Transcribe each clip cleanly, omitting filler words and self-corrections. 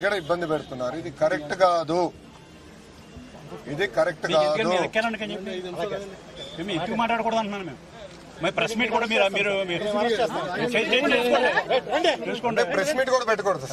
ఇక్కడ ఇబ్బంది పెడుతున్నారు. ఇది కరెక్ట్ కాదు, ఇది కరెక్ట్ కాదు. ఎక్కువ మాట్లాడకూడదు అంటున్నాను మేము. ప్రెస్ మీట్ కూడా పెట్టకూడదు సార్. నిమిషం సార్, ఏంటి సార్ ప్రెస్ మీట్ కూడా పెట్టకూడదు.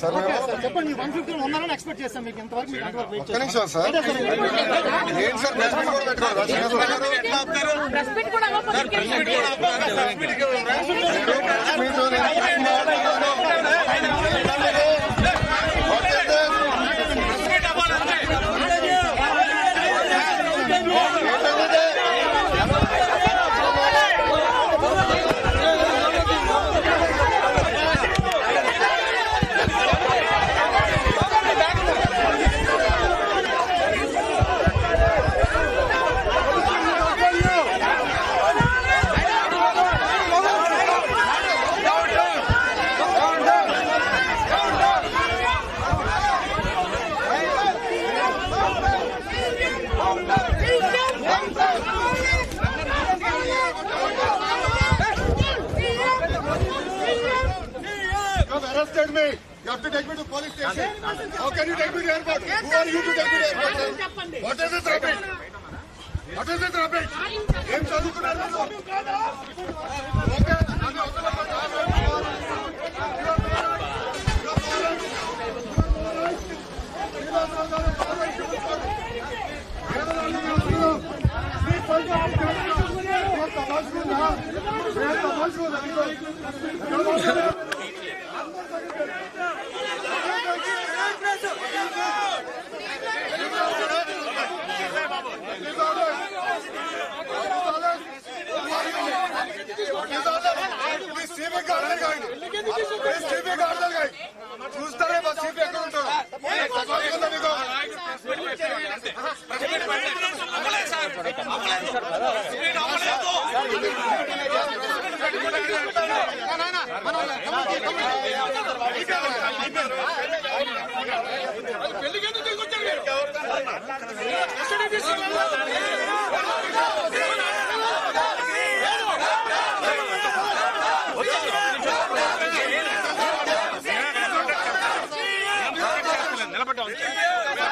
You have to take me to police station. How can you take me to airport? Who are you to take me to airport? What is this rubbish? What is this rubbish? Game chalu kar raha ho. చూస్తారే బస్ CP ఎక్కడ ఉంటారు?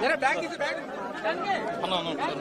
There are bags in the bag.